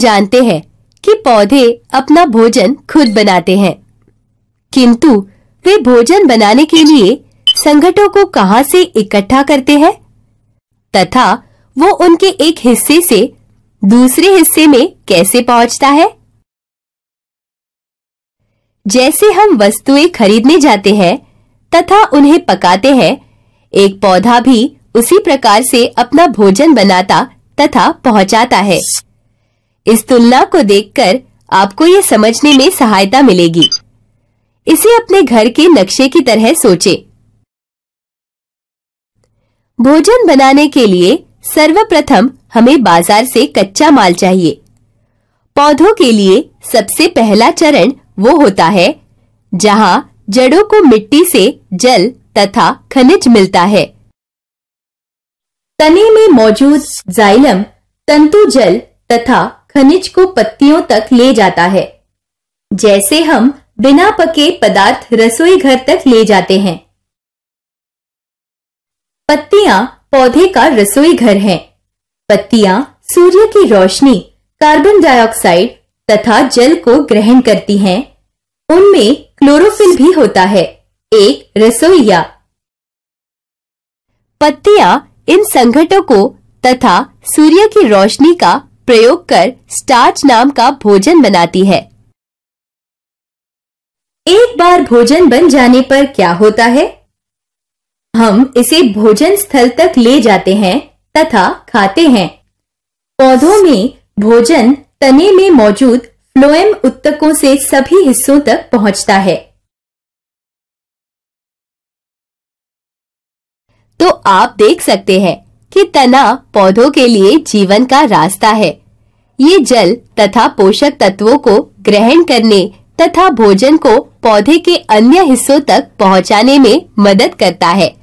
जानते हैं कि पौधे अपना भोजन खुद बनाते हैं, किंतु वे भोजन बनाने के लिए संघटकों को कहाँ से इकट्ठा करते हैं तथा वो उनके एक हिस्से से दूसरे हिस्से में कैसे पहुँचता है। जैसे हम वस्तुएं खरीदने जाते हैं तथा उन्हें पकाते हैं, एक पौधा भी उसी प्रकार से अपना भोजन बनाता तथा पहुंचाता है। इस तुलना को देखकर आपको ये समझने में सहायता मिलेगी। इसे अपने घर के नक्शे की तरह सोचें। भोजन बनाने के लिए सर्वप्रथम हमें बाजार से कच्चा माल चाहिए। पौधों के लिए सबसे पहला चरण वो होता है जहां जड़ों को मिट्टी से जल तथा खनिज मिलता है। तने में मौजूद जाइलम तंतु जल तथा खनिज को पत्तियों तक ले जाता है, जैसे हम बिना पके पदार्थ रसोई घर तक ले जाते हैं। पत्तियां पौधे का रसोई घर है। पत्तियां सूर्य की रोशनी, कार्बन डाइऑक्साइड तथा जल को ग्रहण करती हैं। उनमें क्लोरोफिल भी होता है, एक रसोइया। पत्तियां इन संघटकों को तथा सूर्य की रोशनी का प्रयोग कर स्टार्च नाम का भोजन बनाती है। एक बार भोजन बन जाने पर क्या होता है? हम इसे भोजन स्थल तक ले जाते हैं तथा खाते हैं। पौधों में भोजन तने में मौजूद फ्लोएम उत्तकों से सभी हिस्सों तक पहुंचता है। तो आप देख सकते हैं कि तना पौधों के लिए जीवन का रास्ता है। ये जल तथा पोषक तत्वों को ग्रहण करने तथा भोजन को पौधे के अन्य हिस्सों तक पहुंचाने में मदद करता है।